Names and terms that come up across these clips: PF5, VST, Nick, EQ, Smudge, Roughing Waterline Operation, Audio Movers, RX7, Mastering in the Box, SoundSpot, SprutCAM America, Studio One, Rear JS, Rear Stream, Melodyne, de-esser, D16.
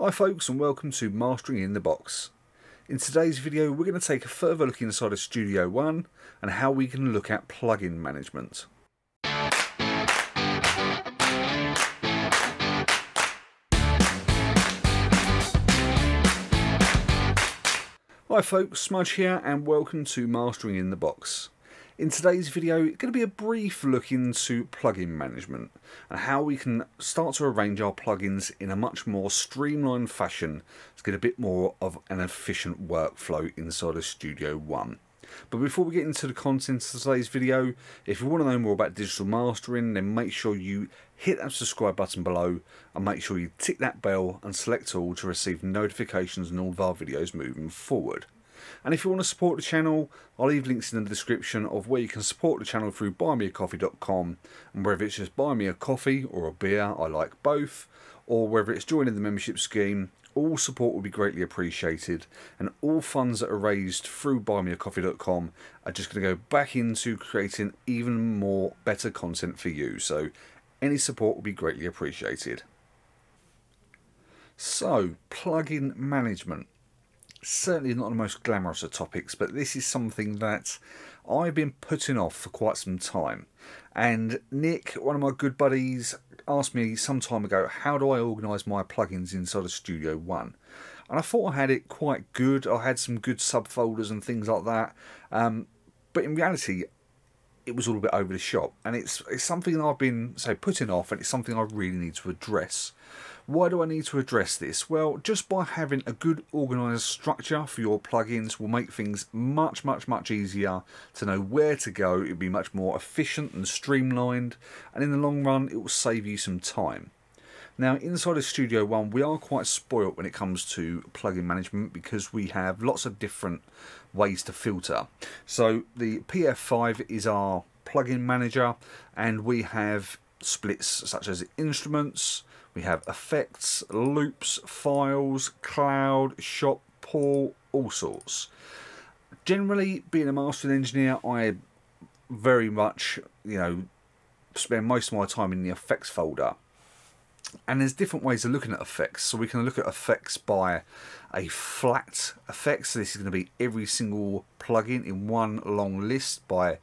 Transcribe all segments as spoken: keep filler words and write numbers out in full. Hi folks, and welcome to Mastering in the Box. In today's video we're going to take a further look inside of Studio One and how we can look at plugin management. Hi folks, Smudge here and welcome to Mastering in the Box. In today's video, it's going to be a brief look into plugin management and how we can start to arrange our plugins in a much more streamlined fashion to get a bit more of an efficient workflow inside of Studio One. But before we get into the contents of today's video, if you want to know more about digital mastering, then make sure you hit that subscribe button below and make sure you tick that bell and select all to receive notifications on all of our videos moving forward. And if you want to support the channel, I'll leave links in the description of where you can support the channel through buy me a coffee dot com, and whether it's just buy me a coffee or a beer, I like both, or whether it's joining the membership scheme, all support will be greatly appreciated, and all funds that are raised through buy me a coffee dot com are just going to go back into creating even more better content for you, so any support will be greatly appreciated. So, plugin management. Certainly not the most glamorous of topics, but this is something that I've been putting off for quite some time. And Nick, one of my good buddies, asked me some time ago, how do I organise my plugins inside of Studio One? And I thought I had it quite good. I had some good subfolders and things like that. Um, but in reality, it was all a bit over the shop. And it's, it's something I've been so putting off, and it's something I really need to address. Why do I need to address this? Well, just by having a good organised structure for your plugins will make things much, much, much easier to know where to go. It'll be much more efficient and streamlined, and in the long run, it will save you some time. Now, inside of Studio One, we are quite spoilt when it comes to plugin management because we have lots of different ways to filter. So the P F five is our plugin manager, and we have splits such as instruments, we have effects, loops, files, cloud, shop, pool, all sorts. Generally, being a mastering engineer, I very much, you know, spend most of my time in the effects folder. And there's different ways of looking at effects. So we can look at effects by a flat effect. So this is going to be every single plugin in one long list by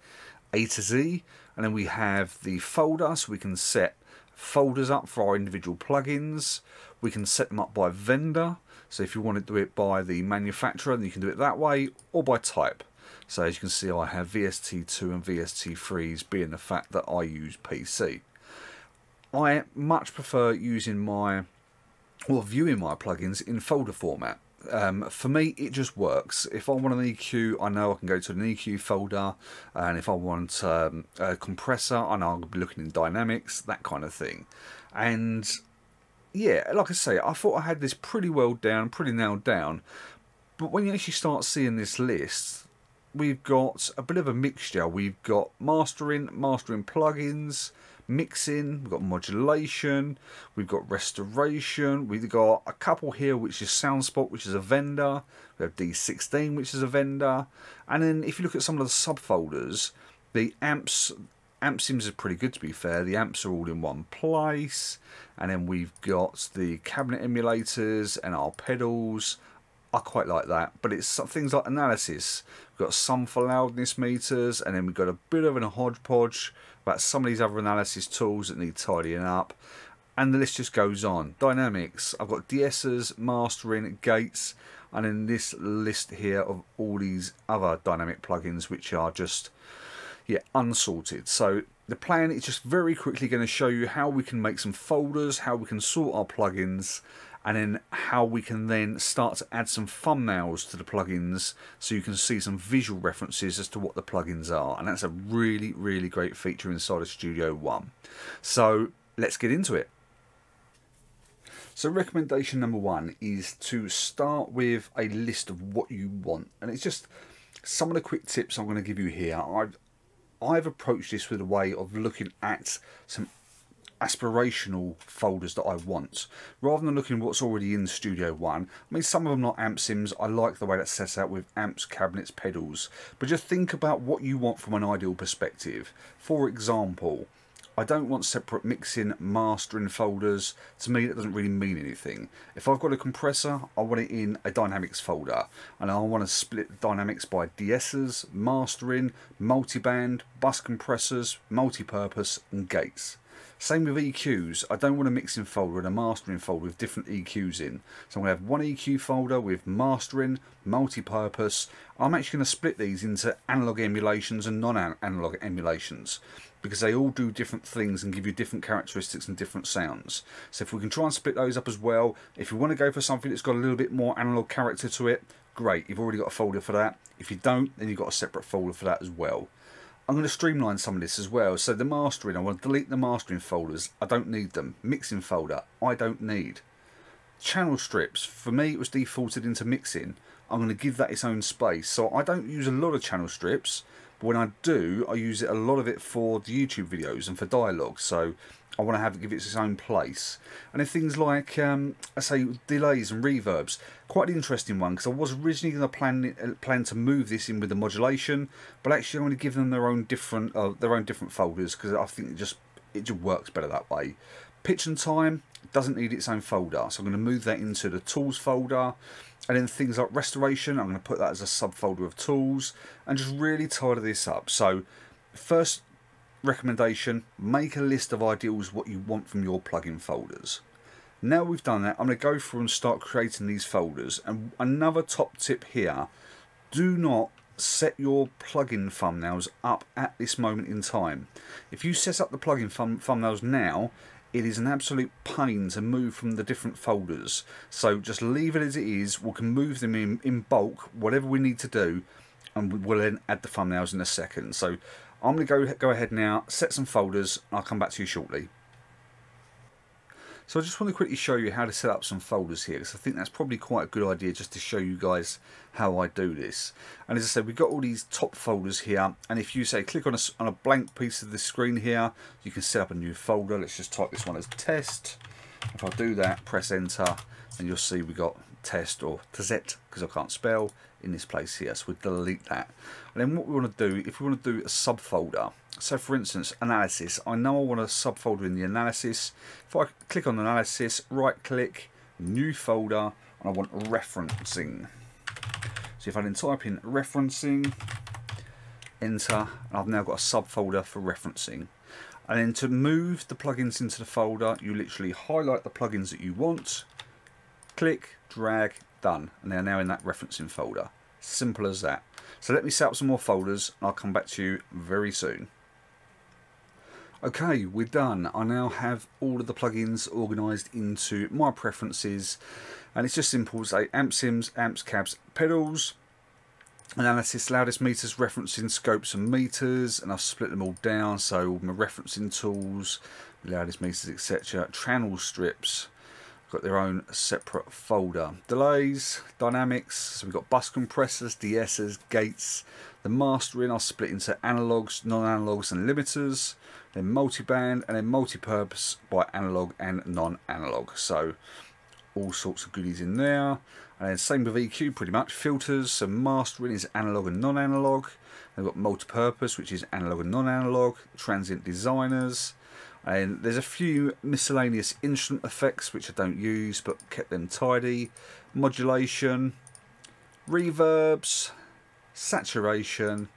A to Z. And then we have the folder, so we can set folders up for our individual plugins. We can set them up by vendor, so if you want to do it by the manufacturer, then you can do it that way, or by type. So as you can see, I have V S T two and V S T threes, being the fact that I use P C. I much prefer using my or viewing my plugins in folder format. Um, for me, it just works. If I want an E Q, I know I can go to an E Q folder, and if I want um, a compressor, I know I'll be looking in dynamics, that kind of thing. And yeah, like I say, I thought I had this pretty well down, pretty nailed down, but when you actually start seeing this list, we've got a bit of a mixture. We've got mastering, mastering plugins, mixing, we've got modulation, we've got restoration, we've got a couple here which is SoundSpot, which is a vendor, we have D sixteen, which is a vendor, and then if you look at some of the subfolders, the amps, amp sims is pretty good to be fair, the amps are all in one place, and then we've got the cabinet emulators and our pedals. I quite like that, but it's things like analysis. We've got some for loudness meters, and then we've got a bit of a hodgepodge about some of these other analysis tools that need tidying up, and the list just goes on. Dynamics, I've got de-essers, mastering, gates, and then this list here of all these other dynamic plugins which are just yeah unsorted. So the plan is just very quickly going to show you how we can make some folders, how we can sort our plugins, and then how we can then start to add some thumbnails to the plugins so you can see some visual references as to what the plugins are. And that's a really, really great feature inside of Studio One. So let's get into it. So recommendation number one is to start with a list of what you want. And it's just some of the quick tips I'm going to give you here. I've, I've approached this with a way of looking at some aspirational folders that I want, rather than looking at what's already in Studio One. I mean, some of them like amp sims, I like the way that's set out with amps, cabinets, pedals, but just think about what you want from an ideal perspective. For example, I don't want separate mixing, mastering folders. To me, that doesn't really mean anything. If I've got a compressor, I want it in a dynamics folder, and I want to split dynamics by de-essers, mastering, multiband, bus compressors, multipurpose, and gates. Same with E Qs. I don't want a mixing folder and a mastering folder with different E Qs in. So I'm going to have one E Q folder with mastering, multi-purpose. I'm actually going to split these into analog emulations and non-analog emulations, because they all do different things and give you different characteristics and different sounds. So if we can try and split those up as well, if you want to go for something that's got a little bit more analog character to it, great, you've already got a folder for that. If you don't, then you've got a separate folder for that as well. I'm going to streamline some of this as well. So the mastering, I want to delete the mastering folders. I don't need them. Mixing folder, I don't need. Channel strips, for me it was defaulted into mixing. I'm going to give that its own space. So I don't use a lot of channel strips, but when I do, I use it a lot of it for the YouTube videos and for dialogue. So I want to have it give it its own place. And then things like, um, I say, delays and reverbs. Quite an interesting one, because I was originally going to plan plan to move this in with the modulation, but actually I want to give them their own different uh, their own different folders, because I think it just it just works better that way. Pitch and time doesn't need its own folder, so I'm going to move that into the tools folder. And then things like restoration, I'm going to put that as a subfolder of tools, and just really tidy this up. So first recommendation, make a list of ideals what you want from your plugin folders. Now we've done that, I'm going to go through and start creating these folders. And another top tip here, do not set your plugin thumbnails up at this moment in time. If you set up the plugin thumbnails now, it is an absolute pain to move from the different folders. So just leave it as it is. We can move them in, in bulk, whatever we need to do, and we'll then add the thumbnails in a second. So I'm going to go, go ahead now, set some folders, and I'll come back to you shortly. So I just want to quickly show you how to set up some folders here, because I think that's probably quite a good idea just to show you guys how I do this. And as I said, we've got all these top folders here, and if you say click on a, on a blank piece of the screen here, you can set up a new folder. Let's just type this one as test. If I do that, press enter, and you'll see we got test, or tezet, because I can't spell, in this place here. So we delete that. And then what we want to do, if we want to do a subfolder, so for instance, analysis. I know I want a subfolder in the analysis. If I click on analysis, right click, new folder, and I want referencing. So if I then type in referencing, enter, and I've now got a subfolder for referencing. And then to move the plugins into the folder, you literally highlight the plugins that you want, click, drag, done, and they're now in that referencing folder. Simple as that. So let me set up some more folders, and I'll come back to you very soon. Okay, we're done. I now have all of the plugins organised into my preferences, and it's just simple. Say amp sims, amps, cabs, pedals, analysis, loudest meters, referencing scopes and meters, and I've split them all down. So all my referencing tools, loudest meters, et cetera. Channel strips got their own separate folder. Delays, dynamics, so we've got bus compressors, de-essers, gates. The mastering I'll split into analogs, non-analogs, and limiters. Then multiband, and then multipurpose by analog and non-analog. So all sorts of goodies in there. And then same with E Q pretty much. Filters, so mastering is analog and non-analog. They've got multipurpose, which is analog and non-analog. Transient designers. And there's a few miscellaneous instrument effects which I don't use, but kept them tidy. Modulation, reverbs, saturation,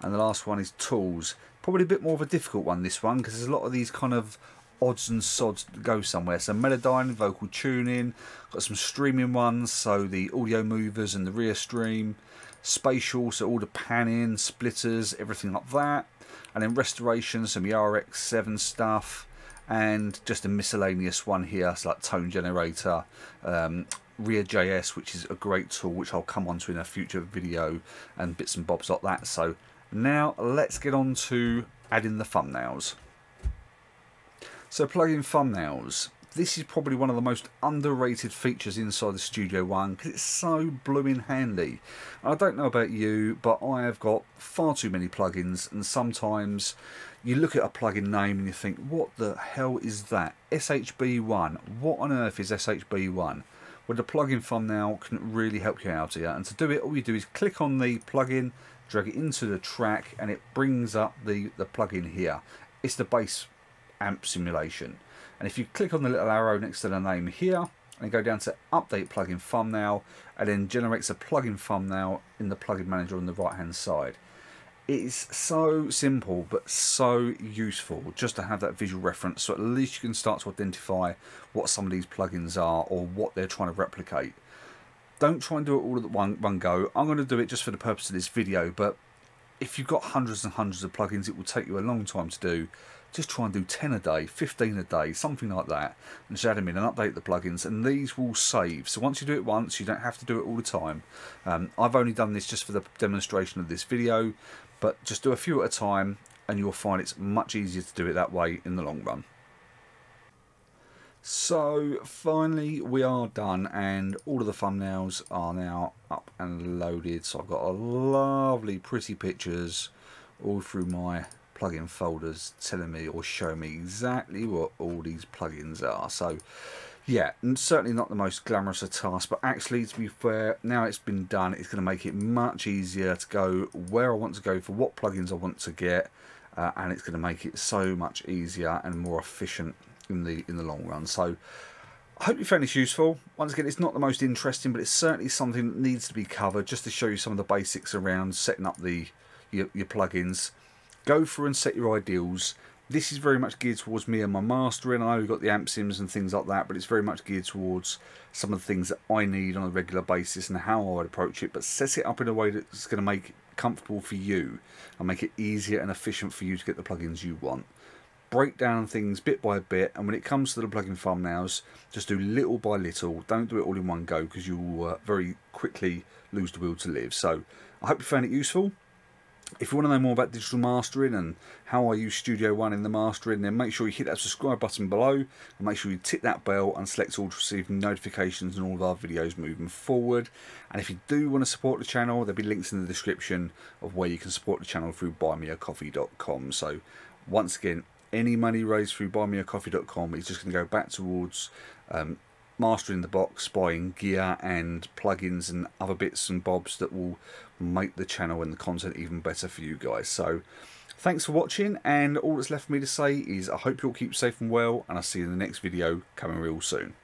and the last one is tools. Probably a bit more of a difficult one, this one, because there's a lot of these kind of odds and sods that go somewhere. So Melodyne, vocal tuning, got some streaming ones, so the Audio Movers and the Rear Stream. Spatial, so all the panning, splitters, everything like that. And then restoration, some R X seven stuff, and just a miscellaneous one here, so like tone generator, um, Rear J S, which is a great tool which I'll come on to in a future video, and bits and bobs like that. So now let's get on to adding the thumbnails. So plugin thumbnails. This is probably one of the most underrated features inside the Studio One, because it's so blooming handy. I don't know about you, but I have got far too many plugins, and sometimes you look at a plugin name and you think, what the hell is that? S H B one. What on earth is S H B one? Well, the plugin thumbnail can really help you out here. And to do it, all you do is click on the plugin, drag it into the track, and it brings up the, the plugin here. It's the base amp simulation. And if you click on the little arrow next to the name here and go down to update plugin thumbnail, and then generates a plugin thumbnail in the plugin manager on the right hand side. It's so simple but so useful just to have that visual reference, so at least you can start to identify what some of these plugins are or what they're trying to replicate. Don't try and do it all at one, one go. I'm going to do it just for the purpose of this video, but if you've got hundreds and hundreds of plugins, it will take you a long time to do. Just try and do ten a day, fifteen a day, something like that, and just add them in and update the plugins, and these will save. So once you do it once, you don't have to do it all the time. Um, I've only done this just for the demonstration of this video, but just do a few at a time, and you'll find it's much easier to do it that way in the long run. So finally we are done, and all of the thumbnails are now up and loaded, so I've got a lovely pretty pictures all through my plugin folders telling me or showing me exactly what all these plugins are. So yeah, and certainly not the most glamorous of tasks, but actually, to be fair, now it's been done, it's going to make it much easier to go where I want to go for what plugins I want to get, uh, and it's going to make it so much easier and more efficient in the in the long run. So I hope you found this useful. Once again, it's not the most interesting, but it's certainly something that needs to be covered, just to show you some of the basics around setting up the your, your plugins. Go through and set your ideals. This is very much geared towards me and my mastering. I know we've got the amp sims and things like that, but it's very much geared towards some of the things that I need on a regular basis and how I would approach it. But set it up in a way that's going to make it comfortable for you and make it easier and efficient for you to get the plugins you want. Break down things bit by bit, and when it comes to the plugin thumbnails, just do little by little. Don't do it all in one go, because you will uh, very quickly lose the will to live. So I hope you found it useful. If you want to know more about digital mastering and how I use Studio One in the mastering, then make sure you hit that subscribe button below, and make sure you tick that bell and select all to receive notifications on all of our videos moving forward. And if you do want to support the channel, there'll be links in the description of where you can support the channel through buy me a coffee dot com. So once again, any money raised through buy me a coffee dot com is just going to go back towards um, Mastering in the Box, buying gear and plugins and other bits and bobs that will make the channel and the content even better for you guys. So thanks for watching, and all that's left for me to say is I hope you'll keep safe and well, and I'll see you in the next video coming real soon.